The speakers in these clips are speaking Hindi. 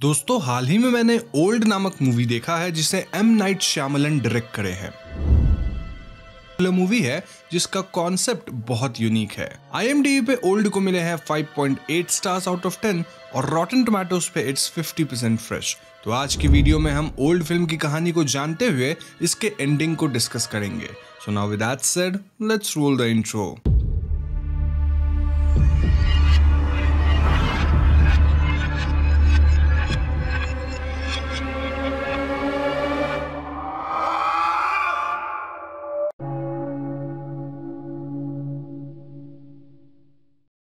दोस्तों हाल ही में मैंने ओल्ड नामक मूवी देखा है जिसे एम. नाइट श्यामलन डायरेक्ट करे हैं। यह मूवी है जिसका कॉन्सेप्ट बहुत यूनिक है। IMDb पे ओल्ड को मिले हैं 5.8 स्टार्स आउट ऑफ 10 और रॉटन टोमेटोज पे इट्स 50% फ्रेश। तो आज की वीडियो में हम ओल्ड फिल्म की कहानी को जानते हुए इसके एंडिंग को डिस्कस करेंगे। So now with that said, let's roll the intro.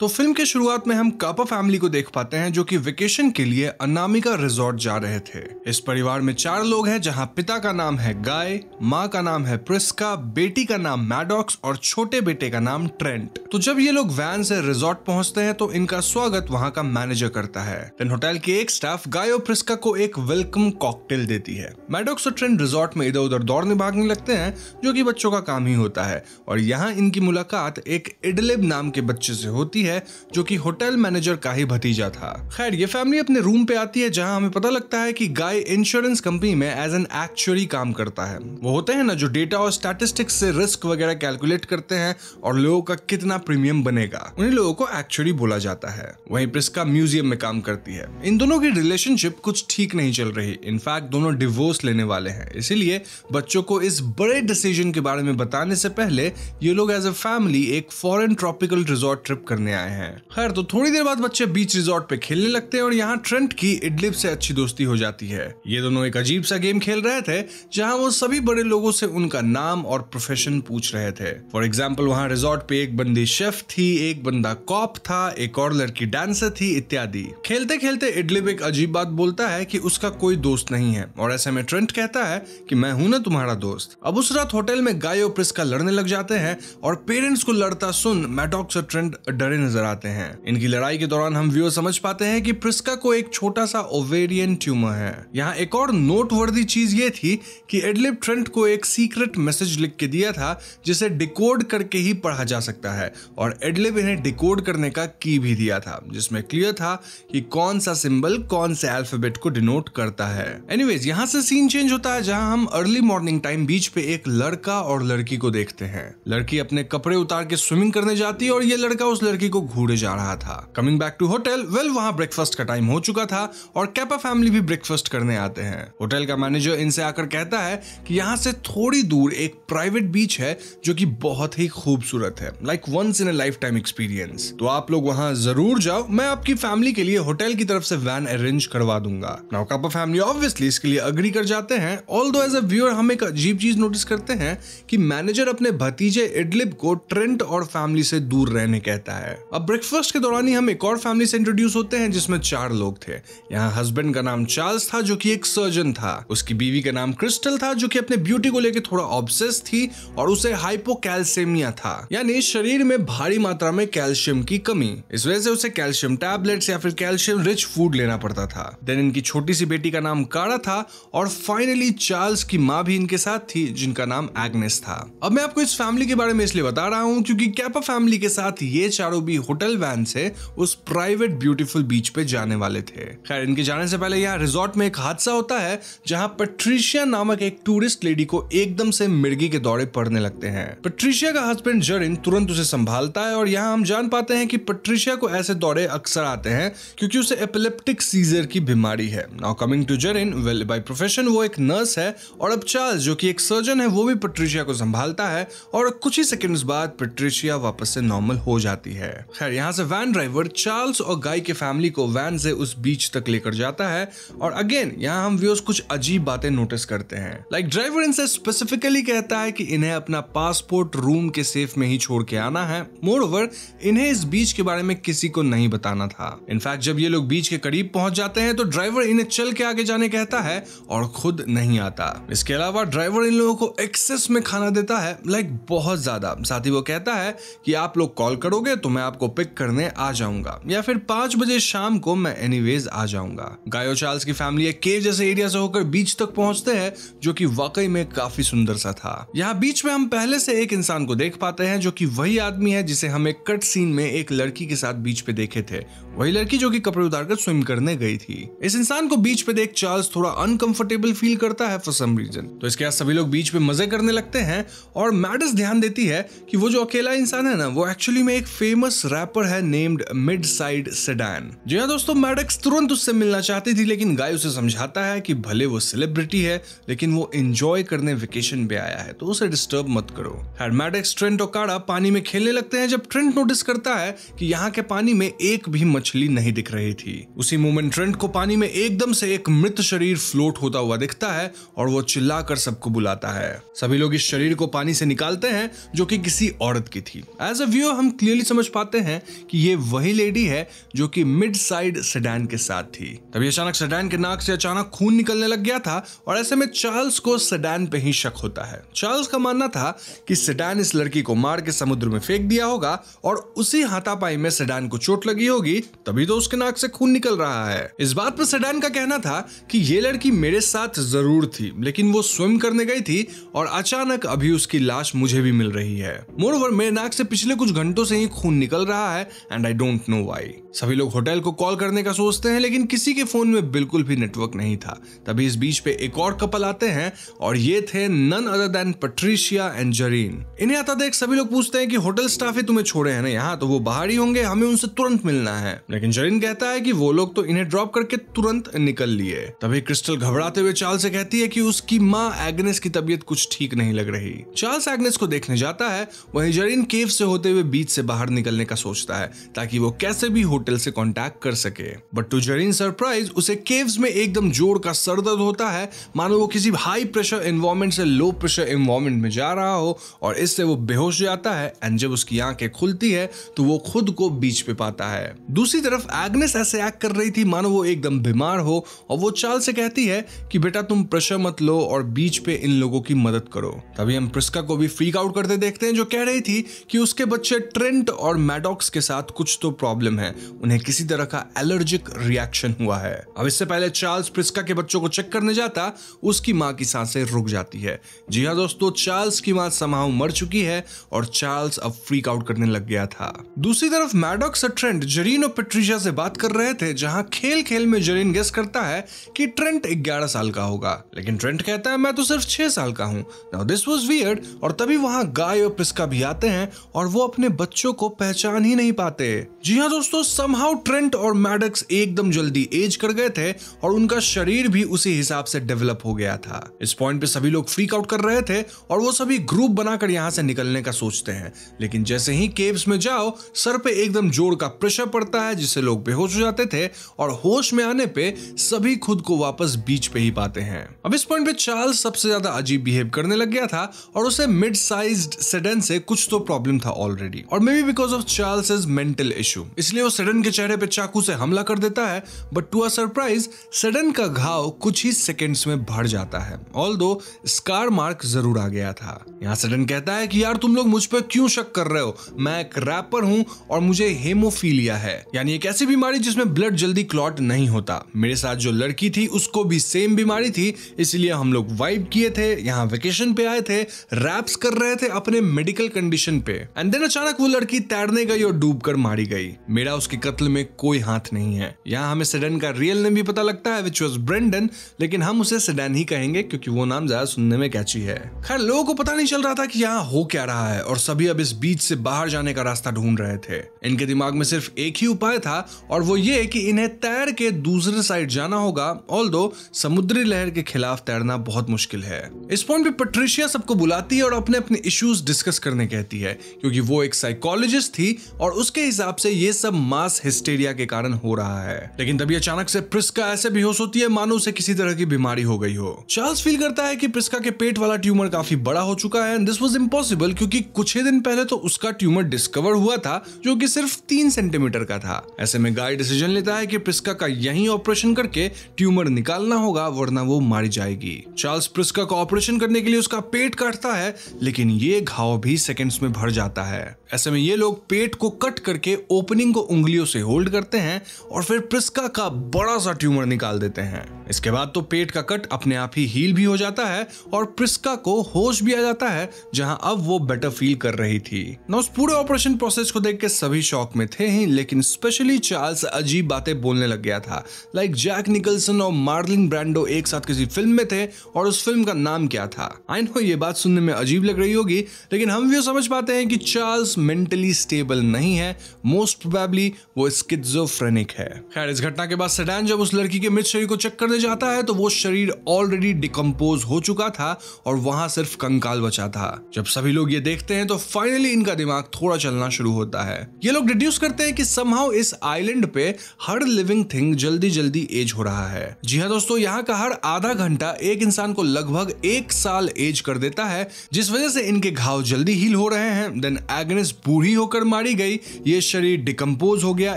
तो फिल्म के शुरुआत में हम कापा फैमिली को देख पाते हैं जो कि वेकेशन के लिए अनामिका रिजॉर्ट जा रहे थे। इस परिवार में 4 लोग हैं जहां पिता का नाम है गाय, माँ का नाम है प्रिस्का, बेटी का नाम मैडॉक्स और छोटे बेटे का नाम ट्रेंट। तो जब ये लोग वैन से रिजॉर्ट पहुंचते हैं तो इनका स्वागत वहाँ का मैनेजर करता है। देन होटल के एक स्टाफ गाय और प्रिस्का को एक वेलकम कॉकटेल देती है। मैडॉक्स और ट्रेंट रिजॉर्ट में इधर उधर दौड़ने भागने लगते हैं जो कि बच्चों का काम ही होता है और यहाँ इनकी मुलाकात एक एडलेब नाम के बच्चे से होती है जो कि होटल मैनेजर का ही भतीजा था। खैर ये फैमिली अपने रूम पे आती है जहां हमें पता लगता है कि गाय इंश्योरेंस कंपनी में एज एन एक्चुअरी काम करता है। वो होते हैं ना जो डेटा और स्टैटिस्टिक्स से रिस्क वगैरह कैलकुलेट करते हैं और लोगों का कितना प्रीमियम बनेगा, उन्हीं लोगों को एक्चुअरी बोला जाता है। वहीं प्रिस्का म्यूजियम में काम करती है। इन दोनों की रिलेशनशिप कुछ ठीक नहीं चल रही, इनफैक्ट दोनों डिवोर्स लेने वाले हैं। इसीलिए बच्चों को इस बड़े डिसीजन के बारे में बताने से पहले ये लोग एज ए फैमिली एक फॉरेन ट्रॉपिकल रिजॉर्ट ट्रिप करने हैं। खैर तो थोड़ी देर बाद बच्चे बीच रिजॉर्ट पे खेलने लगते हैं और यहाँ ट्रेंट की एडलिब से अच्छी दोस्ती हो जाती है। ये दोनों एक अजीब सा गेम खेल रहे थे जहाँ वो सभी बड़े लोगों से उनका नाम और प्रोफेशन पूछ रहे थे। फॉर एग्जांपल वहाँ रिजॉर्ट पे एक बंदी शेफ थी, एक बंदा कॉप था, एक और लड़की डांसर थी इत्यादि। खेलते खेलते एडलिब एक अजीब बात बोलता है कि उसका कोई दोस्त नहीं है और ऐसे में ट्रेंट कहता है कि मैं हूँ ना तुम्हारा दोस्त। अब उस रात होटल में गाय और प्रिस्का लड़ने लग जाते हैं और पेरेंट्स को लड़ता सुन मैडॉक्स और ट्रेंट डरे नजर आते हैं। इनकी लड़ाई के दौरान हम व्यूअर समझ पाते हैं कि प्रिस्का को एक छोटा सा ओवेरियन ट्यूमर है। यहाँ एक और नोटवर्दी चीज ये थी कि एडलिब ट्रेंट को एक सीक्रेट मैसेज लिख के दिया था जिसे डिकोड करके ही पढ़ा जा सकता है और एडलिब इन्हें डिकोड करने का की भी दिया था जिसमें क्लियर था कि कौन सा सिंबल कौन से अल्फाबेट को डिनोट करता है। एनीवेज यहाँ से सीन चेंज होता है जहाँ हम अर्ली मॉर्निंग टाइम बीच पे एक लड़का और लड़की को देखते हैं। लड़की अपने कपड़े उतार के स्विमिंग करने जाती है और ये लड़का उस लड़की को घूरे जा रहा था। Coming back to hotel, well वहाँ ब्रेकफास्ट का टाइम हो चुका था और कैपा फैमिली भी ब्रेकफास्ट करने आते हैं। होटल का मैनेजर इनसे आकर कहता है कि यहाँ से थोड़ी दूर एक प्राइवेट बीच है जो कि बहुत ही खूबसूरत है, like once in a life time experience. तो आप लोग वहाँ जरूर जाओ, मैं आपकी फैमिली के लिए होटल की तरफ से वैन अरेंज करवा दूंगा। नाउ कैपा फैमिली ऑब्वियसली इसके लिए अग्री कर जाते हैं। ऑल्दो एज अ व्यूअर हम एक अजीब चीज नोटिस करते हैं कि मैनेजर अपने भतीजे एडलिब को ट्रेंट और फैमिली से दूर रहने कहता है। अब ब्रेकफास्ट के दौरान ही हम एक और फैमिली से इंट्रोड्यूस होते हैं जिसमें 4 लोग थे। यहाँ हस्बैंड का नाम चार्ल्स था जो कि एक सर्जन था, उसकी बीवी का नाम क्रिस्टल था जो कि अपने ब्यूटी को लेकर थोड़ा ऑब्सेस्ड थी और उसे हाइपोकैल्सेमिया था, यानी शरीर में भारी मात्रा में कैल्शियम की कमी। इस वजह से उसे कैल्शियम टैबलेट्स या फिर कैल्शियम रिच फूड लेना पड़ता था। देन इनकी छोटी सी बेटी का नाम कारा था और फाइनली चार्ल्स की माँ भी इनके साथ थी जिनका नाम एग्नेस था। अब मैं आपको इस फैमिली के बारे में इसलिए बता रहा हूँ क्योंकि कैपा फैमिली के साथ ये चारों भी होटल वैन से उस प्राइवेट ब्यूटीफुल बीच पे जाने वाले थे। खैर इनके जाने से पहले यहाँ रिजॉर्ट में एक हादसा होता है जहाँ पेट्रिशिया नामक एक टूरिस्ट लेडी को एकदम से मिर्गी के दौरे पड़ने लगते हैं। पेट्रिशिया का हस्बैंड जरिन तुरंत उसे संभालता है और यहाँ हम जान पाते हैं कि पेट्रिशिया को ऐसे दौरे अक्सर आते हैं क्योंकि उसे एपिलेप्टिक सीजर की बीमारी है। Now coming to Zareen, well by profession वो एक नर्स है और अब चार्ल्स जो की एक सर्जन है वो भी पेट्रिशिया को संभालता है और कुछ ही सेकेंड्स बाद पेट्रिशिया वापस से नॉर्मल हो जाती है। खैर यहाँ से वैन ड्राइवर चार्ल्स और गाय के फैमिली को वैन से उस बीच तक लेकर जाता है और अगेन यहाँ हम व्यूअर्स कुछ अजीब बातें नोटिस करते हैं। लाइक ड्राइवर इनसे स्पेसिफिकली कहता है कि इन्हें अपना पासपोर्ट रूम के सेफ में ही छोड़ के आना है। मोर ओवर इन्हें इस बीच के बारे में किसी को नहीं बताना था। इनफैक्ट जब ये लोग बीच के करीब पहुंच जाते हैं तो ड्राइवर इन्हें चल के आगे जाने कहता है और खुद नहीं आता। इसके अलावा ड्राइवर इन लोगों को एक्सेस में खाना देता है, लाइक बहुत ज्यादा। साथ ही वो कहता है कि आप लोग कॉल करोगे तो मैं आपको पिक करने आ जाऊंगा या फिर 5 बजे शाम को मैं एनीवेज आ जाऊंगा। गायो चार्ल्स की फैमिली एक केव जैसे एरिया से होकर बीच तक पहुंचते हैं जो कि वाकई में काफी सुंदर सा था। यहाँ बीच में हम पहले से एक इंसान को देख पाते हैं जो कि वही आदमी है जिसे हम एक कट सीन में एक लड़की के साथ बीच पे देखे थे, वही लड़की जो कि कपड़े उतारकर स्विम करने गई थी। इस इंसान को बीच पे देख चार्ल्स थोड़ा अनकंफर्टेबल फील करता है फॉर सम रीजन, तो इसके बाद सभी लोग बीच पे मजे करने लगते हैं और मैडस ध्यान देती है कि वो जो अकेला इंसान है ना वो एक्चुअली में एक फेमस रैपर है नेम्ड मिड साइड सेडान। जी हाँ दोस्तों, मैडक्स तुरंत उससे मिलना चाहती थी लेकिन गाय उसे समझाता है कि भले वो सेलिब्रिटी है लेकिन वो एंजॉय करने वेकेशन पे आया है तो उसे डिस्टर्ब मत करो। खैर मैडक्स ट्रेंट और काड़ा पानी में खेलने लगते हैं जब ट्रेंट नोटिस करता है कि यहाँ के पानी में एक भी मछली नहीं दिख रही थी। उसी मोमेंट ट्रेंट को पानी में एकदम से एक मृत शरीर फ्लोट होता हुआ दिखता है और वो चिल्लाकर सबको बुलाता है। सभी लोग इस शरीर को पानी से निकालते हैं जो कि किसी औरत की थी। एज अ व्यूअर हम क्लियरली समझ पाते हैं कि ये वही लेडी है जो कि मिड साइड सेडान के साथ थी। तभी अचानक सेडान के नाक से अचानक खून निकलने लग गया था और ऐसे में चार्ल्स को सेडान पे ही शक होता है। चार्ल्स का मानना था कि सेडान इस लड़की को मार के समुद्र में फेंक दिया होगा और उसी हाथापाई में सेडान को चोट लगी होगी तभी तो उसके नाक से खून निकल रहा है। इस बात पर सेडान का कहना था कि ये लड़की मेरे साथ जरूर थी लेकिन वो स्विम करने गई थी और अचानक अभी उसकी लाश मुझे भी मिल रही है। मोर ओवर मेरे नाक से पिछले कुछ घंटों से ही खून निकल रहा है and I don't know why. सभी लोग होटल को कॉल करने का सोचते हैं लेकिन किसी के फोन में बिल्कुल भी नेटवर्क नहीं था। तभी इस बीच पे एक और कपल आते हैं और ये थे none other than Patricia and Zareen. इन्हें आता देख सभी लोग पूछते हैं कि होटल स्टाफ ही तुम्हें छोड़े हैं ना यहाँ, तो वो बाहर ही होंगे, हमें उनसे तुरंत मिलना है। लेकिन जरीन कहता है कि वो लोग तो इन्हें ड्रॉप करके तुरंत निकल लिए। तभी क्रिस्टल घबराते हुए चार्ल्स से कहती है कि उसकी माँ एग्नेस की तबीयत कुछ ठीक नहीं लग रही। चार्ल्स एग्नेस को देखने जाता है, वहीं जरीन केव से होते हुए बीच से बाहर निकलने का सोचता है ताकि वो कैसे भी होटल से कांटेक्ट कर सके। बट टू जरीन सरप्राइज उसे केव्स में एकदम जोर का सरदर्द होता है मानो वो किसी हाई प्रेशर एनवायरमेंट से लो प्रेशर एनवायरमेंट में जा रहा हो और इससे वो बेहोश हो जाता है एंड जब उसकी आंखें खुलती है तो वो खुद को बीच पे पाता है। दूसरी तरफ एग्नेस ऐसे एक्ट कर रही थी मानो वो एकदम बीमार हो और वो चार्ल्स से कहती है कि बेटा तुम प्रेशर मत लो और बीच पे इन लोगों की मदद करो। तभी हम प्रिस्का को भी फ्रीक आउट करते देखते हैं जो कह रही थी कि उसके बच्चे ट्रेंट और मैडॉक्स के साथ कुछ तो प्रॉब्लम है, उन्हें किसी तरह का एलर्जिक रिएक्शन हुआ है। अब इससे पहले चार्ल्स प्रिस्का के बच्चों को चेक करने जाता, उसकी मां की सांसें रुक जाती है। जी हां दोस्तों, चार्ल्स की मां समाउ मर चुकी है और चार्ल्स अब फ्रीक आउट करने लग गया था। दूसरी तरफ मैडॉक्स और ट्रेंट जरीन और पैट्रिशिया से बात कर रहे थे जहां खेल खेल में जरीन गेस करता है कि ट्रेंट 11 साल का होगा लेकिन ट्रेंट कहता है मैं तो सिर्फ 6 साल का हूँ। Now this was weird. और तभी वहां गाय और प्रिस्का भी आते हैं और वो अपने बच्चों को पहचान ही नहीं पाते। जी हाँ दोस्तों, समहाउ ट्रेंट और मैडक्स एकदम जल्दी एज कर गए थे और उनका शरीर भी उसी हिसाब से डेवलप हो गया था। इस पॉइंट पे सभी लोग फ्रीक आउट कर रहे थे और वो सभी ग्रुप बनाकर यहाँ से निकलने का सोचते हैं लेकिन जैसे ही केव्स में जाओ सर पे एकदम जोर का प्रेशर पड़ता है जिससे लोग बेहोश हो जाते थे और होश में आने पे सभी खुद को वापस बीच पे ही पाते हैं। अब इस पॉइंट पे चार्ल्स सबसे ज्यादा अजीब बिहेव करने लग गया था और उसे मिड साइज्ड सेडान से कुछ तो प्रॉब्लम था ऑलरेडी और maybe because of Charles mental issue, इसलिए वो सेडान के चेहरे पे चाकू से हमला कर देता है। But to a surprise Sedan का घाव कुछ ही सेकंड्स में भर जाता है, ऑल्दो स्कार मार्क जरूर आ गया था। यहाँ सेडान कहता है कि यार तुम लोग मुझ पर क्यों शक कर रहे हो, मैं एक रैपर हूँ और मुझे हेमोफीलिया है यानी एक ऐसी बीमारी जिसमें ब्लड जल्दी क्लॉट नहीं होता। मेरे साथ जो लड़की थी उसको भी सेम बीमारी थी, इसलिए हम लोग वाइब किए थे, यहाँ वेकेशन पे आए थे, रैप्स कर रहे थे अपने मेडिकल कंडीशन पे एंड देन अचानक वो लड़की तैरने गई और डूब कर मारी गई। मेरा उसके कत्ल में कोई हाथ नहीं है। यहाँ हमें सेडान का रियल नेम भी पता लगता है which was Brendan, लेकिन हम उसे सेडान ही कहेंगे क्योंकि वो नाम ज्यादा सुनने में कैची है। खैर लोगों को पता नहीं चल रहा था कि यहाँ हो क्या रहा है और सभी अब इस बीच से बाहर जाने का रास्ता ढूंढ रहे थे। इनके दिमाग में सिर्फ एक ही उपाय था और वो ये कि इन्हें तैर के दूसरे साइड जाना होगा, ऑल्दो समुद्री लहर के खिलाफ तैरना बहुत मुश्किल है। इस पॉइंट पे पैट्रिशिया सबको बुलाती है और अपने अपने इश्यूज डिस्कस करने कहती है क्योंकि वो एक साइकोलॉजिस्ट थी और उसके हिसाब से ये सब मां मास हिस्टेरिया के कारण हो रहा है। लेकिन तभी अचानक से प्रिस्का ऐसे बेहोश होती है मानो उसे किसी तरह की बीमारी हो गई हो। चार्ल्स फील करता है कि प्रिस्का के पेट वाला ट्यूमर काफी बड़ा हो चुका है एंड दिस वाज इम्पॉसिबल क्योंकि कुछ ही दिन पहले तो उसका ट्यूमर डिस्कवर हुआ था जो कि सिर्फ 3 सेंटीमीटर का था। ऐसे में गाय डिसीजन लेता है कि प्रिस्का का यहीं ऑपरेशन करके ट्यूमर निकालना होगा वरना वो मारी जाएगी। चार्ल्स प्रिस्का का ऑपरेशन करने के लिए उसका पेट काटता है लेकिन ये घाव भी सेकंड्स में भर जाता है। ऐसे में ये लोग पेट को कट करके ओपनिंग को उंगलियों से होल्ड करते हैं और फिर प्रिस्का का बड़ा सा ट्यूमर निकाल देते हैं। इसके बाद तो पेट का कट अपने आप ही हील भी हो जाता है और प्रिस्का को होश भी आ जाता है जहां अब वो बेटर फील कर रही थी। ना उस पूरे ऑपरेशन प्रोसेस को देख के सभी शॉक में थे ही, लेकिन स्पेशली चार्ल्स अजीब बातें बोलने लग गया था। लाइक जैक निकलसन और मार्लिन ब्रांडो एक साथ किसी फिल्म में थे और उस फिल्म का नाम क्या था। आई नो ये बात सुनने में अजीब लग रही होगी लेकिन हम भी समझ पाते हैं कि चार्ल्स मेंटली स्टेबल नहीं है, मोस्ट प्रोबेबली वो स्किज़ोफ्रेनिक है। खैर इस घटना के बाद सेडान जब उस लड़की के मृत शरीर को चेक करने जाता है तो वो शरीर ऑलरेडी डिकम्पोज हो चुका था और वहां सिर्फ कंकाल बचा था। जब सभी लोग ये देखते हैं तो फाइनली इनका दिमाग थोड़ा चलना शुरू होता है। ये लोग डिड्यूस करते हैं कि समहाउ इस आइलैंड पे हर लिविंग थिंग जल्दी जल्दी एज हो रहा है। जी हाँ दोस्तों, यहाँ का हर आधा घंटा एक इंसान को लगभग 1 साल एज कर देता है जिस वजह से इनके घाव जल्दी हील हो रहे हैं। देन एग्नेस बूढ़ी होकर मारी गई, ये शरीर डिकम्पोज हो गया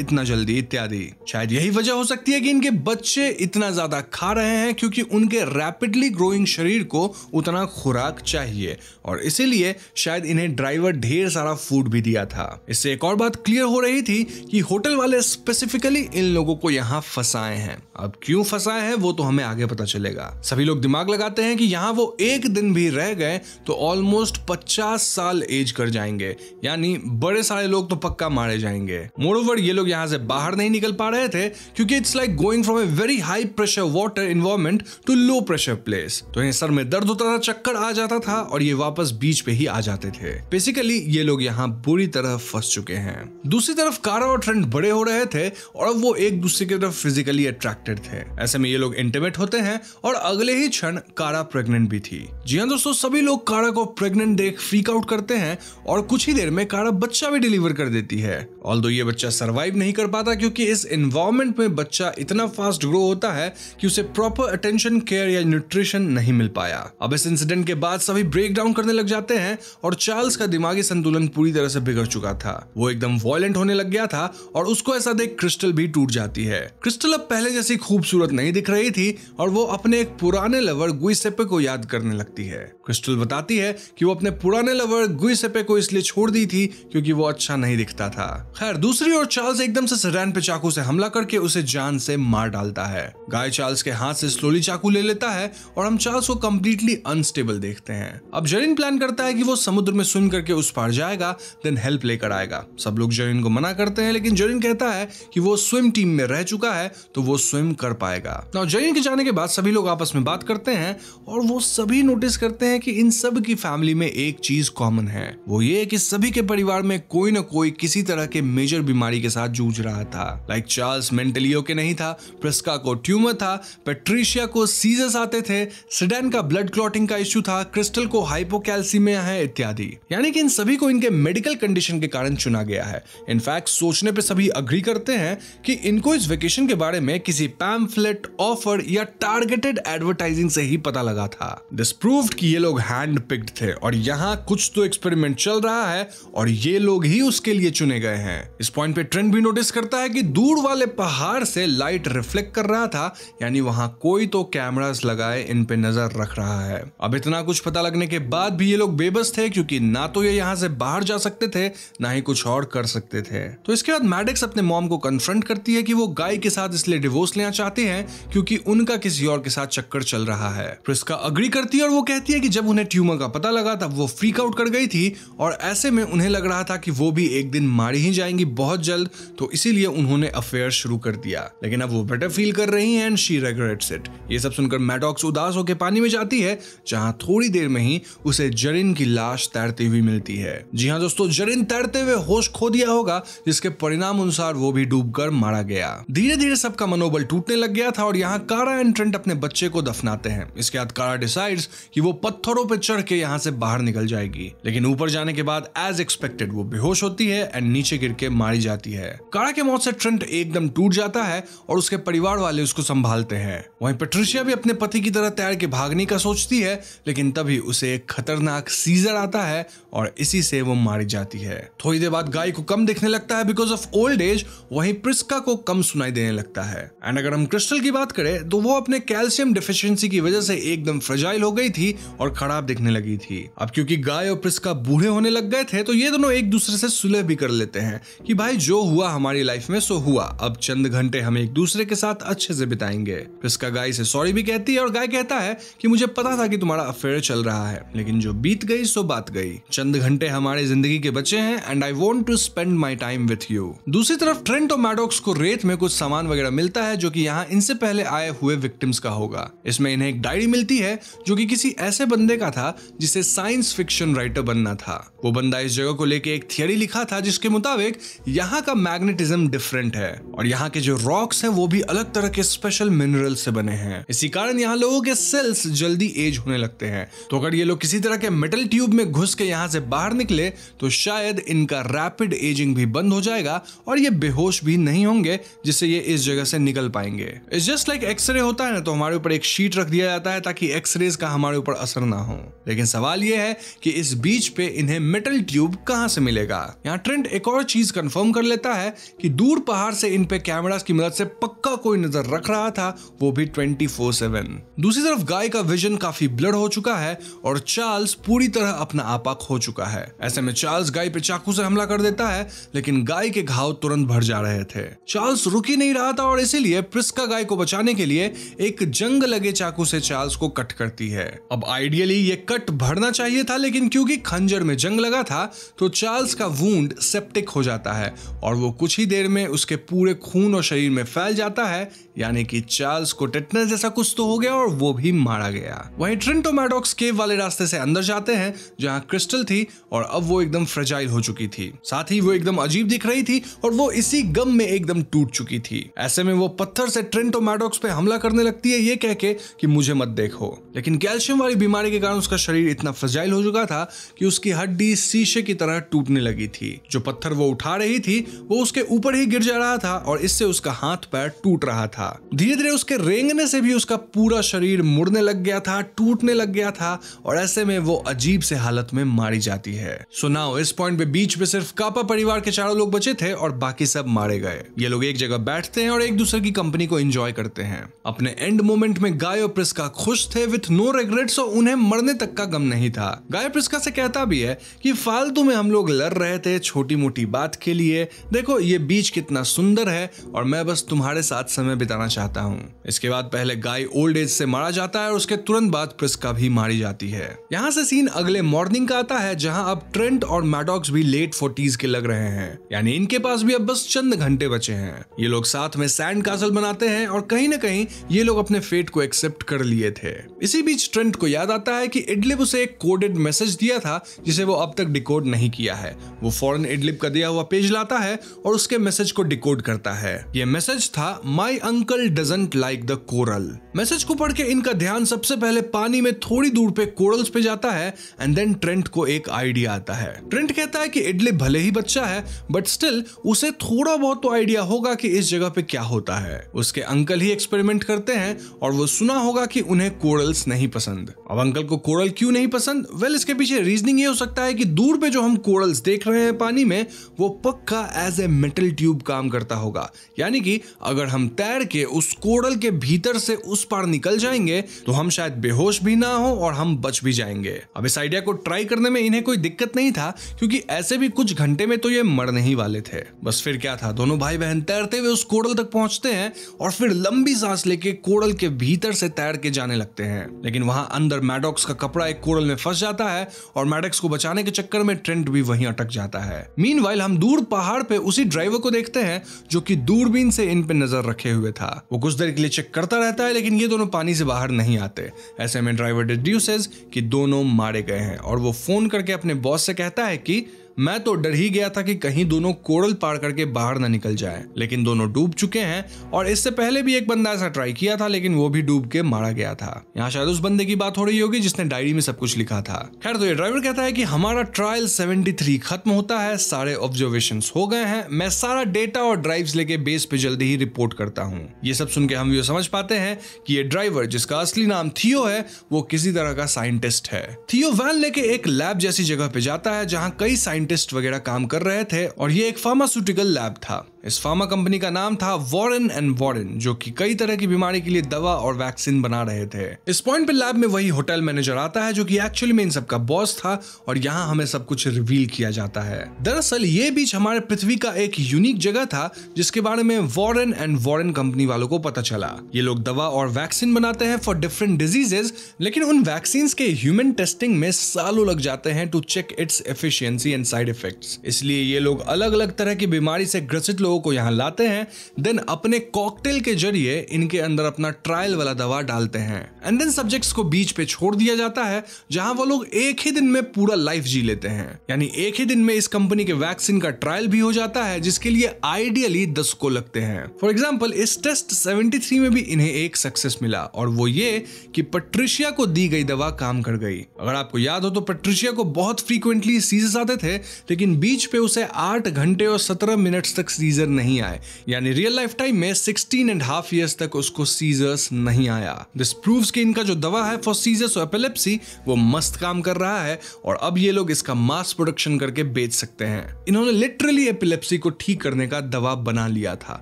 इतना जल्दी इत्यादि। शायद यही वजह हो सकती है कि इनके बच्चे इतना ज्यादा खा रहे हैं क्योंकि उनके रैपिडली ग्रोइंग शरीर को उतना खुराक चाहिए और इसीलिए शायद इन्हें ड्राइवर ढेर सारा फूड भी दिया था। इससे एक और बात क्लियर हो रही थी कि होटल वाले स्पेसिफिकली इन लोगों को यहाँ फंसाए हैं। अब क्यों फंसाए हैं वो तो हमें आगे पता चलेगा। सभी लोग दिमाग लगाते हैं कि यहाँ वो एक दिन भी रह गए तो ऑलमोस्ट 50 साल एज कर जाएंगे, यानी बड़े सारे लोग तो पक्का मारे जाएंगे। मोरओवर ये लोग यहाँ से बाहर नहीं निकल पा रहे थे क्योंकि it's like going from a very high pressure water environment to low pressure place. तो इन्हें सर में दर्द होता था, चक्कर आ जाता था और ये वापस बीच पे ही आ जाते थे। बेसिकली ये लोग यहाँ बुरी तरह फंस चुके हैं। दूसरी तरफ कारा और ट्रेंट बड़े हो रहे थे और अब वो एक दूसरे की तरफ फिजिकली अट्रैक्टेड थे। ऐसे में ये लोग इंटीमेट होते हैं और अगले ही क्षण कारा प्रेग्नेंट भी थी। जी हाँ दोस्तों, सभी लोग कारा को प्रेग्नेंट देख फ्रीक आउट करते हैं और कुछ ही देर में कारा बच्चा भी डिलीवर कर देती है। ऑल्दो ये बच्चा सर्वाइव नहीं कर पाता क्योंकि इस एनवायरमेंट में बच्चा इतना फास्ट ग्रो होता है कि उसे प्रॉपर अटेंशन, केयर या न्यूट्रिशन नहीं मिल पाया। अब इस इंसिडेंट के बाद सभी ब्रेकडाउन करने लग जाते हैं और चार्ल्स का दिमागी संतुलन पूरी तरह से बिगड़ चुका था। वो एकदम वायलेंट होने लग गया था और उसको ऐसा देख क्रिस्टल भी टूट जाती है। क्रिस्टल अब पहले जैसी खूबसूरत नहीं दिख रही थी और वो अपने एक पुराने लवर गुइसेपे को याद करने लगती है। क्रिस्टल बताती है कि वो अपने पुराने लवर गुइसेपे को इसलिए छोड़ दी थी क्योंकि वो अच्छा नहीं दिखता था। खैर दूसरी ओर चार्ल्स एकदम से सेडान पे चाकू से हमला करके उसे जान से मार डालता है। गाय चार्ल्स के हाथ से स्लोली चाकू ले लेता है और हम चार्ल्स को कंप्लीटली अनस्टेबल देखते हैं। अब जरीन प्लान करता है कि वो समुद्र में स्विम करके उस पार जाएगा, देन हेल्प लेकर आएगा। सब लोग जरीन को मना करते हैं लेकिन जरीन कहता है कि वो स्विम टीम में रह चुका है तो वो स्विम कर पाएगा। जरीन के जाने के बाद सभी लोग आपस में बात करते हैं और वो सभी नोटिस करते हैं कि इन सब की फैमिली में एक चीज कॉमन है, वो ये कि सभी के परिवार में कोई ना कोई किसी तरह के मेजर बीमारी के साथ जूझ रहा था। लाइक चार्ल्स मेंटली ओके नहीं था, प्रिस्का को ट्यूमर था, पेट्रिशिया को सीजर्स आते थे, सेडान का ब्लड क्लॉटिंग का इश्यू था, क्रिस्टल को हाइपोकैल्सीमिया है इत्यादि। यानी कि इन सभी को इनके मेडिकल कंडीशन के कारण चुना गया है। इनफैक्ट सोचने पे सभी अग्री करते हैं कि इनको इस वेकेशन के बारे में किसी पैम्फलेट, ऑफर या टारगेटेड एडवर्टाइजिंग से ही पता लगा था। दिस प्रूव्ड कि ये लोग हैंड पिक्ड थे और यहाँ कुछ तो एक्सपेरिमेंट चल रहा है और ये लोग ही उसके लिए चुने गए हैं। इस पॉइंट पे ट्रेंट भी नोटिस करता है कि दूर वाले पहाड़ से लाइट रिफ्लेक्ट कर रहा था, यानी वहां कोई तो कैमरास लगाए इन पे नजर रख रहा है। अब इतना कुछ पता लगने के बाद भी ये लोग बेबस थे क्योंकि ना तो ये यहाँ से बाहर जा सकते थे ना ही कुछ और कर सकते थे। तो इसके बाद मैडिक्स अपने मॉम को कन्फ्रंट करती है कि वो गाय के साथ इसलिए डिवोर्स लेना चाहती है क्योंकि उनका किसी और के साथ चक्कर चल रहा है। प्रिस्का अग्री करती है और वो कहती है कि जब उन्हें ट्यूमर का पता लगा तब वो फ्रीक आउट कर गई थी और ऐसे में उन्हें लग रहा था कि वो भी एक दिन मारी ही जाएंगी बहुत जल्द, तो इसीलिए उन्होंने अफेयर शुरू कर दिया। लेकिन अब वो बेटर फील कर रही हैं एंड शी रिग्रेट्स इट। ये सब सुनकर मैडॉक्स उदास होकर पानी में जाती है जहां थोड़ी देर में ही उसे जरीन की लाश तैरती हुई मिलती है। जी हाँ दोस्तों, जरीन तैरते हुए होश खो दिया होगा जिसके परिणाम अनुसार वो भी डूब कर मारा गया। धीरे धीरे सबका मनोबल टूटने लग गया था और यहाँ कारा एंड ट्रेंट अपने बच्चे को दफनाते हैं। इसके बाद कारा डिसाइड्स कि वो पत्थरों पर चढ़ के यहाँ से बाहर निकल जाएगी, लेकिन ऊपर जाने के बाद एज एक्सपेक्टेड वो बेहोश होती है एंड नीचे गिर के मारी जाती है। जाती है। कारा के मौत से ट्रेंट एकदम टूट जाता है और उसके परिवार वाले उसको संभालते हैं। वहीं पेट्रिशिया भी अपने पति की तरह तैर के भागने का सोचती है, लेकिन तभी उसे एक खतरनाक सीजर आता है और इसी से वो मारी जाती है। थोड़ी देर बाद गाय को कम दिखने लगता है बिकॉज ऑफ ओल्ड एज, वहीं प्रिस्का को कम सुनाई देने लगता है। एंड अगर हम क्रिस्टल की बात करें तो वो अपने कैल्शियम डिफिशियंसी की वजह से एकदम फ्रेजाइल हो गई थी और खराब दिखने लगी थी। अब क्योंकि गाय और प्रिस्का बूढ़े होने लग गए थे तो ये दोनों एक दूसरे से सुलह भी कर लेते हैं कि भाई जो हुआ हमारी लाइफ में सो हुआ, अब चंद घंटे हम एक दूसरे के साथ अच्छे से बिताएंगे। प्रिस्का गाय से सॉरी भी कहती है और गाय कहता है कि मुझे पता था कि तुम्हारा अफेयर चल रहा है, लेकिन जो बीत गई सो बात गई, चंद घंटे हमारे जिंदगी के बचे हैं and I want to spend my time with you. दूसरी तरफ ट्रेंट और मैडॉक्स को रेत में कुछ सामान वगैरह मिलता है जो कि यहाँ इनसे पहले आए हुए विक्टिम्स का होगा। इसमें इन्हें एक डायरी मिलती है जो कि किसी ऐसे बंदे का था जिसे साइंस फिक्शन राइटर बनना था। वो बंदा इस जगह को लेके एक थियरी लिखा था जिसके मुताबिक यहाँ का मैग्नेटिज्म डिफरेंट है और यहाँ के जो रॉक्स हैं वो भी अलग तरह के स्पेशल मिनरल से बने हैं, इसी कारण यहाँ लोगों के सेल्स जल्दी एज होने लगते हैं। तो अगर ये लोग किसी तरह के मेटल ट्यूब में घुस के यहाँ से बाहर निकले तो शायद इनका रैपिड एजिंग भी बंद हो जाएगा और ये बेहोश भी नहीं होंगे जिससे ये इस जगह से निकल पाएंगे। इट्स जस्ट लाइक एक्सरे होता है ना, तो हमारे ऊपर एक शीट रख दिया जाता है ताकि एक्सरेज का हमारे ऊपर असर ना हो। लेकिन सवाल ये है कि इस बीच पे इन्हें मेटल ट्यूब कहां से मिलेगा। यहाँ ट्रेंट एक और चीज कंफर्म कर लेता है कि दूर पहाड़ से इन पे कैमरास की मदद से पक्का कोई नजर रख रहा था, वो भी 24/7। दूसरी तरफ गाय का विजन काफी ब्लर हो चुका है और चार्ल्स पूरी तरह अपना आपा खो चुका है। ऐसे में चार्ल्स गाय पे चाकू से हमला कर देता है, लेकिन गाय के घाव तुरंत भर जा रहे थे। चार्ल्स रुक ही नहीं रहा था और इसीलिए प्रिस्का गाय को बचाने के लिए एक जंग लगे चाकू से चार्ल्स को कट करती है। अब आइडियली ये कट भरना चाहिए था, लेकिन क्योंकि खंजर में जंग लगा था तो चार्ल्स का वुंड सेप्टिक हो जाता है और वो कुछ ही देर में उसके पूरे खून और शरीर में फैल जाता है, यानी कि चार्ल्स को टेटनस जैसा कुछ तो हो गया और वो भी मारा गया। वहीं ट्रेंट और मैडॉक्स केव वाले रास्ते से अंदर जाते हैं जहाँ क्रिस्टल थी और अब वो एकदम फ्रेजाइल हो चुकी थी, साथ ही वो एकदम अजीब दिख रही थी और वो इसी गम में एकदम टूट चुकी थी। ऐसे में वो पत्थर से ट्रेंट और मैडॉक्स पे हमला करने लगती है, ये कह के कि मुझे मत देखो, लेकिन कैल्शियम वाली बीमारी के कारण उसका शरीर इतना फ्रेजाइल हो चुका था कि उसकी हड्डी शीशे की तरह टूटने लगी थी। जो पत्थर वो उठा रही थी वो उसके ऊपर ही गिर जा रहा था और इससे उसका हाथ पैर टूट रहा था। धीरे धीरे उसके रेंगने से भी उसका पूरा शरीर मुड़ने लग गया था, टूटने लग गया था और ऐसे में वो अजीब से हालत में मारी जाती है। सो नाउ इस पॉइंट पे बीच पे सिर्फ कापा परिवार के चारों लोग बचे थे और बाकी सब मारे गए। ये लोग एक जगह बैठते हैं और एक दूसरे की कंपनी को एंजॉय करते हैं। अपने एंड मोमेंट में गाय और प्रिस्का खुश थे विथ नो रिग्रेट्स और उन्हें मरने तक का गम नहीं था। गाय प्रिस्का से कहता भी है कि फालतू में हम लोग लड़ रहे थे छोटी मोटी बात के लिए, देखो ये बीच कितना सुंदर है और मैं बस तुम्हारे साथ समय बिताना चाहता हूँ। इसके बाद पहले गाय ओल्ड एज से मारा जाता है और उसके तुरंत बाद प्रिस्का भी मारी जाती है। यहाँ से सीन अगले मॉर्निंग का आता है जहाँ अब ट्रेंट और मैडॉक्स भी लेट 40s के लग रहे हैं, यानी इनके पास भी अब बस चंद घंटे बचे हैं। ये लोग साथ में सैंड कासल बनाते हैं और कहीं ना कहीं ये लोग अपने फेट को एक्सेप्ट कर लिए थे। इसी बीच ट्रेंट को याद आता है कि इडलिब उसे एक कोडेड मैसेज दिया था जिसे वो अब तक डिकोड नहीं किया है। वो फौरन इडलिब का दिया हुआ पेज लाता है और उसके मैसेज को डिकोड करता है। ये मैसेज था my uncle doesn't like the coral. Message को पढ़ के इनका ध्यान सबसे पहले पानी में थोड़ी दूर पे कोरल्स पे जाता है एंड देन ट्रेंट को एक आइडिया आता है। ट्रेंट कहता है कि इडलिब भले ही बच्चा है बट स्टिल उसे थोड़ा बहुत तो आइडिया होगा कि इस जगह पे क्या होता है। उसके अंकल ही एक्सपेरिमेंट करते हैं और वो सुना होगा कि उन्हें कोरल्स नहीं पसंद। अब अंकल को कोरल क्यों नहीं पसंद? वेल, इसके पीछे रीजनिंग ये हो सकता है कि दूर पे जो हम कोरल्स देख रहे हैं पानी में वो पक्का एज ए मेटल ट्यूब काम करता होगा, यानी कि अगर हम तैर के उस कोरल के भीतर से उस पार निकल जाएंगे तो हम शायद बेहोश भी ना हो और हम बच भी जाएंगे। अब इस आइडिया को ट्राई करने में इन्हें कोई दिक्कत नहीं था क्योंकि ऐसे भी कुछ घंटे में तो ये मरने ही वाले थे। बस फिर क्या था, दोनों भाई बहन तैरते हुए उस कोरल तक पहुंचते हैं और फिर लंबी सांस लेके कोरल के भीतर से तैर के जाने लगते हैं, लेकिन वहां अंदर मैडॉक्स का कपड़ा एक कोरल में फंस जाता है और मैडॉक्स को बचाने के चक्कर में ट्रेंट भी वहीं अटक जाता है। मीनवाइल हम दूर पहाड़ पे उसी ड्राइवर को देखते हैं जो कि दूरबीन से इन पे नजर रखे हुए था। वो कुछ देर के लिए चेक करता रहता है लेकिन ये दोनों पानी से बाहर नहीं आते। ऐसे में ड्राइवर डिड्यूसेस कि दोनों मारे गए हैं और वो फोन करके अपने बॉस से कहता है कि मैं तो डर ही गया था कि कहीं दोनों कोरल पार करके बाहर ना निकल जाएं, लेकिन दोनों डूब चुके हैं और इससे पहले भी एक बंदा ऐसा ट्राई किया था लेकिन वो भी डूब के मारा गया था। यहाँ शायद उस बंदे की बात हो रही होगी जिसने डायरी में सब कुछ लिखा था। खैर तो ये ड्राइवर कहता है कि हमारा ट्रायल 73 खत्म होता है, सारे ऑब्जर्वेशंस हो गए हैं, मैं सारा डेटा और ड्राइव्स लेके बेस पे जल्दी ही रिपोर्ट करता हूँ। ये सब सुन के हम ये समझ पाते हैं कि ये ड्राइवर जिसका असली नाम थियो है वो किसी तरह का साइंटिस्ट है। थियो वैन लेके एक लैब जैसी जगह पे जाता है जहाँ कई साइंटिस्ट वगैरह काम कर रहे थे और ये एक फार्मास्यूटिकल लैब था। इस फार्मा कंपनी का नाम था वॉरेन एंड वॉरेन, जो कि कई तरह की बीमारी के लिए दवा और वैक्सीन बना रहे थे। इस पॉइंट पे लैब में वही होटल मैनेजर आता है जो कि एक्चुअली में इन सब का बॉस था और यहाँ हमें सब कुछ रिवील किया जाता है। दरअसल ये बीच हमारे पृथ्वी का एक यूनिक जगह था जिसके बारे में वॉरेन एंड वॉरेन कंपनी वालों को पता चला। ये लोग दवा और वैक्सीन बनाते हैं फॉर डिफरेंट डिजीजेस, लेकिन उन वैक्सीन के ह्यूमन टेस्टिंग में सालों लग जाते हैं to check its efficiency and side effects. इसलिए ये लोग अलग अलग तरह की बीमारी से ग्रसित लोगों को यहाँ लाते हैं, देन अपने कॉकटेल के जरिए इनके अंदर अपना ट्रायल वाला दवा डालते हैं एंड देन सब्जेक्ट्स को बीच पे छोड़ दिया जाता है जहाँ वो लोग एक ही दिन में पूरा लाइफ जी लेते हैं। यानी एक ही दिन में इस कंपनी के वैक्सीन का ट्रायल भी हो जाता है जिसके लिए आइडियली 10 को लगते हैं। फॉर एग्जाम्पल इस टेस्ट 73 में भी इन्हें एक सक्सेस मिला और वो ये कि पेट्रिशिया को दी गई दवा काम कर गई। अगर आपको याद हो तो पेट्रिशिया को बहुत फ्रीक्वेंटली सीजर्स आते थे, लेकिन बीच पे उसे 8 घंटे और 17 मिनट तक सीजर नहीं आए, यानी रियल लाइफ टाइम में 16.5 इयर्स तक उसको सीजर्स नहीं आया। दिस प्रूव्स कि इनका जो दवा है फॉर सीजर्स और एपिलेप्सी वो मस्त काम कर रहा है और अब ये लोग इसका मास प्रोडक्शन करके बेच सकते हैं। इन्होंने लिटरली एपिलेप्सी को ठीक करने का दवा बना लिया था।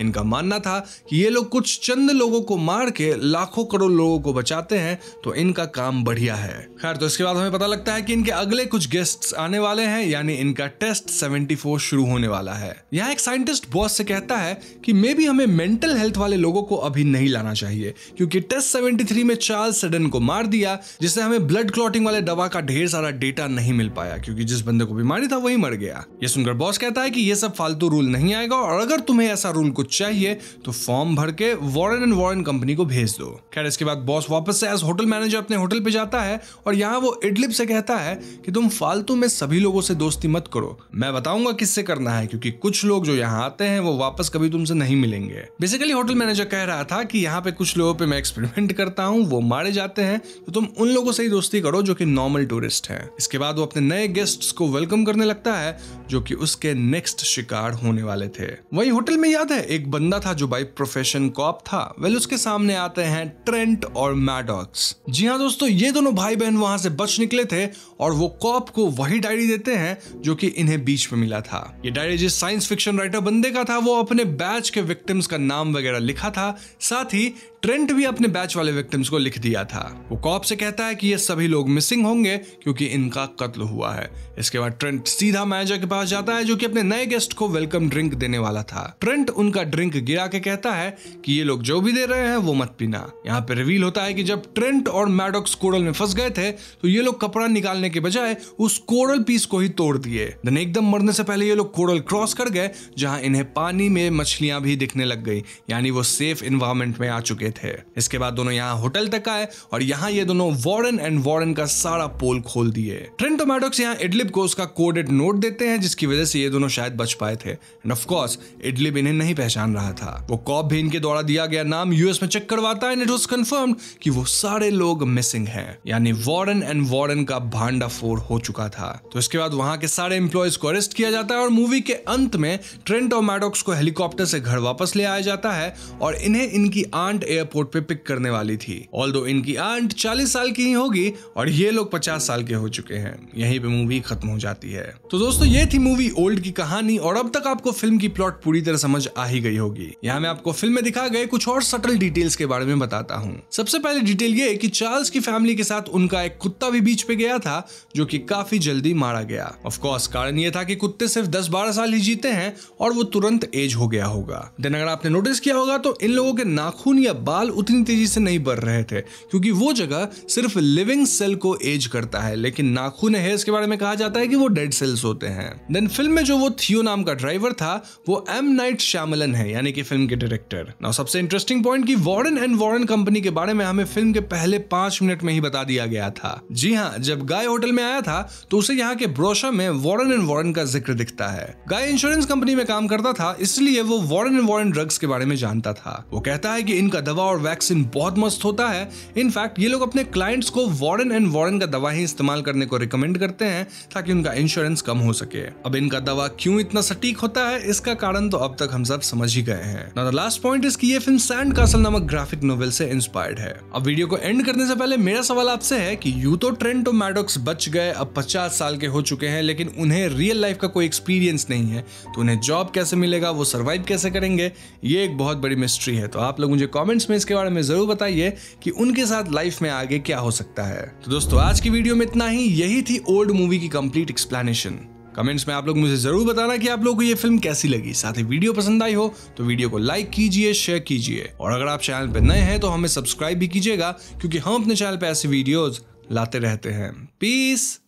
इनका मानना था कि ये लोग कुछ चंद लोगों को मार के लाखों करोड़ लोगों को बचाते हैं, तो इनका काम बढ़िया है। खैर तो इसके बाद हमें पता लगता है कि इनके अगले कुछ गेस्ट्स आने वाले हैं, यानी इनका टेस्ट 74 शुरू होने वाला है। यहाँ एक साइंटिस्ट बॉस से कहता है कि मे बी हमें मेंटल हेल्थ वाले लोगों को अभी नहीं लाना चाहिए क्योंकि टेस्ट 73 में चार्ल्स सडन को मार दिया, जिससे हमें ब्लड क्लॉटिंग वाले दवा का ढेर सारा डेटा नहीं मिल पाया क्योंकि जिस बंदे को बीमारी था वही मर गया। ये सुनकर बॉस कहता है कि ये सब फालतू रूल नहीं आएगा और अगर तुम्हें ऐसा रूल कुछ चाहिए तो फॉर्म भर के वॉरेन एंड वॉरेन कंपनी को भेज दो। खैर इसके बाद बॉस वापस से एज होटल मैनेजर अपने होटल पे जाता है और यहाँ वो इडलिप से कहता है कि तुम फालतू में सभी लोगों से दोस्ती मत करो, मैं बताऊंगा किससे करना है क्योंकि कुछ लोग जो यहाँ आते हैं वो वापस कभी तुमसे नहीं मिलेंगे। बेसिकली होटल मैनेजर कह रहा था कि यहाँ पे कुछ लोगों पे मैं एक्सपेरिमेंट करता हूँ, वो मारे जाते हैं, तो तुम उन लोगों से ही दोस्ती करो जो कि नॉर्मल टूरिस्ट हैं। इसके बाद वो अपने नए गेस्ट्स को वेलकम करने लगता है जो कि उसके नेक्स्ट शिकार होने वाले थे। वही होटल में याद है एक बंदा था जो बाय प्रोफेशन कॉप था। वेल उसके सामने आते हैं ट्रेंट और मैडॉक्स। जी हाँ दोस्तों, ये दोनों भाई बहन वहां से बच निकले थे और वो कॉप को वही डायरी देते हैं जो कि इन्हें बीच में मिला था। ये डायरी जिस साइंस फिक्शन राइटर बंदे का था वो अपने बैच के विक्टिम्स का नाम वगैरह लिखा था, साथ ही ट्रेंट भी अपने बैच वाले विक्टिम्स को लिख दिया था। वो कॉप से कहता है कि ये सभी लोग मिसिंग होंगे क्योंकि इनका कत्ल हुआ है। इसके बाद ट्रेंट सीधा मैनेजर के पास जाता है जो कि अपने नए गेस्ट को वेलकम ड्रिंक देने वाला था। ट्रेंट उनका ड्रिंक गिरा के कहता है कि ये लोग जो भी दे रहे हैं वो मत पीना। यहाँ पे रिवील होता है कि जब ट्रेंट और मैडॉक्स कोरल में फंस गए थे तो ये लोग कपड़ा निकालने के बजाय उस कोरल पीस को ही तोड़ दिए। एकदम मरने से पहले ये लोग कोरल क्रॉस कर गए जहाँ इन्हें पानी में मछलियां भी दिखने लग गई, यानी वो सेफ एनवायरमेंट में आ चुके थे। इसके बाद दोनों यहाँ होटल तक आए और यहाँ ये दोनों वॉरेन एंड वॉरेन का सारा पोल खोल दिए। ट्रेंट और मैडॉक्स यहाँ इडलिब को उसका कोडेड नोट देते हैं जिसकी वजह से ये दोनों शायद बच पाए थे। एंड ऑफ कोर्स इडलिब इन्हें नहीं पहचान रहा था। वो कॉप भी इनके द्वारा दिया गया नाम यूएस में चेक करवाता है एंड इट वाज कंफर्म्ड कि वो सारे लोग मिसिंग हैं, यानी वॉरेन एंड वॉरेन का भांडाफोड़ हो चुका था। तो इसके बाद वहां के सारे एम्प्लॉयज को अरेस्ट किया जाता है और मूवी के अंत में ट्रेंट और मैडॉक्स को हेलीकॉप्टर से घर वापस ले आया जाता है और इन्हें इनकी आंट एयरपोर्ट पे पिक करने वाली थी। ऑल्दो इनकी आंट 40 साल की ही होगी और ये लोग 50 साल के हो चुके हैं। यहीं पे मूवी खत्म हो जाती है। तो दोस्तों ये थी मूवी ओल्ड की कहानी और अब तक आपको फिल्म की प्लॉट पूरी तरह समझ आ ही गई होगी। यहाँ मैं आपको फिल्म में दिखाए गए कुछ और सटल डिटेल्स के बारे में बताता हूँ। सबसे पहले डिटेल ये कि चार्ल्स की फैमिली के साथ उनका एक कुत्ता भी बीच पे गया था जो की काफी जल्दी मारा गया। ऑफकोर्स कारण ये था कि कुत्ते सिर्फ 10-12 साल ही जीते हैं और वो तुरंत एज हो गया होगा। देन अगर आपने नोटिस किया होगा तो इन लोगों के नाखून या बाल उतनी तेजी से नहीं बढ़ रहे थे, क्योंकि वो जगह सिर्फ लिविंग सेल को एज करता है, लेकिन नाखून हेयर्स के बारे में कहा जाता है कि वो डेड सेल्स होते हैं। देन फिल्म में जो वो थियो नाम का ड्राइवर था वो एम नाइट श्यामलन है, यानी कि फिल्म के डायरेक्टर। नाउ सबसे इंटरेस्टिंग पॉइंट कि वॉरेन एंड वॉरेन कंपनी के बारे में हमें फिल्म के पहले 5 मिनट में ही बता दिया गया था। जी हाँ, जब गाय होटल में आया था तो उसे यहाँ के ब्रोशर में वॉरेन एंड वॉरेन का जिक्र दिखता है। गाय इंश्योरेंस कंपनी में काम करता था, इसलिए वो वॉरेन एंड वॉरेन ड्रग्स के बारे में जानता था। वो कहता है कि इनका दवा और वैक्सीन बहुत मस्त होता है। इनफैक्ट ये लोग अपने क्लाइंट्स को वॉरेन एंड वॉरेन का दवा ही इस्तेमाल करने को रिकमेंड करते हैं ताकि उनका इंश्योरेंस कम हो सके। अब इनका दवा क्यों इतना सटीक होता है इसका कारण तो अब तक हम सब समझ ही गए हैं। Now the last point is कि ये फिल्म सैंड कासल नामक ग्राफिक नोवेल से इंस्पायर्ड है। अब वीडियो को एंड करने से पहले मेरा सवाल आपसे है कि यू तो ट्रेंट और मैडॉक्स बच गए, अब 50 साल के हो चुके हैं, लेकिन उन्हें रियल लाइफ का कोई एक्सपीरियंस नहीं है, तो उन्हें जॉब कैसे मिलेगा, वो सर्वाइव कैसे करेंगे? ये एक बहुत बड़ी मिस्ट्री है। तो आप लोग मुझे कमेंट्स में इसके बारे में जरूर बताइए कि उनके साथ लाइफ में आगे क्या हो सकता है। तो दोस्तों आज की वीडियो में इतना ही। यही थी ओल्ड मूवी की कंप्लीट एक्सप्लेनेशन। कमेंट्स में आप लोग मुझे जरूर बताना कि आप लोगों को ये फिल्म कैसी लगी। साथ ही वीडियो पसंद आई हो तो वीडियो को लाइक कीजिए, शेयर कीजिए, और अगर आप चैनल पर नए हैं तो हमें सब्सक्राइब भी कीजिएगा, क्योंकि हम अपने चैनल पर ऐसे वीडियोज लाते रहते हैं। पीस।